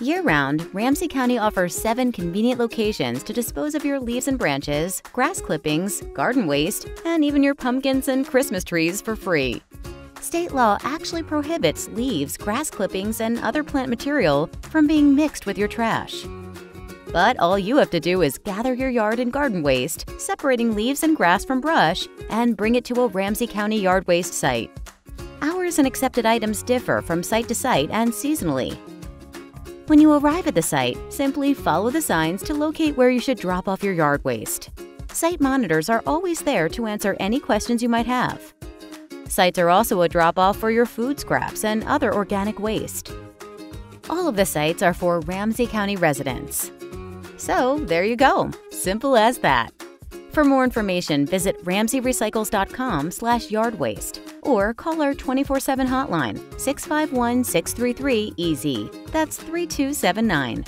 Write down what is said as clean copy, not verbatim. Year-round, Ramsey County offers 7 convenient locations to dispose of your leaves and branches, grass clippings, garden waste, and even your pumpkins and Christmas trees for free. State law actually prohibits leaves, grass clippings, and other plant material from being mixed with your trash. But all you have to do is gather your yard and garden waste, separating leaves and grass from brush, and bring it to a Ramsey County yard waste site. Hours and accepted items differ from site to site and seasonally. When you arrive at the site, simply follow the signs to locate where you should drop off your yard waste. Site monitors are always there to answer any questions you might have. Sites are also a drop-off for your food scraps and other organic waste. All of the sites are for Ramsey County residents. So there you go, simple as that. For more information, visit ramseyrecycles.com/yardwaste or call our 24/7 hotline 651-633-EASY. That's 3279.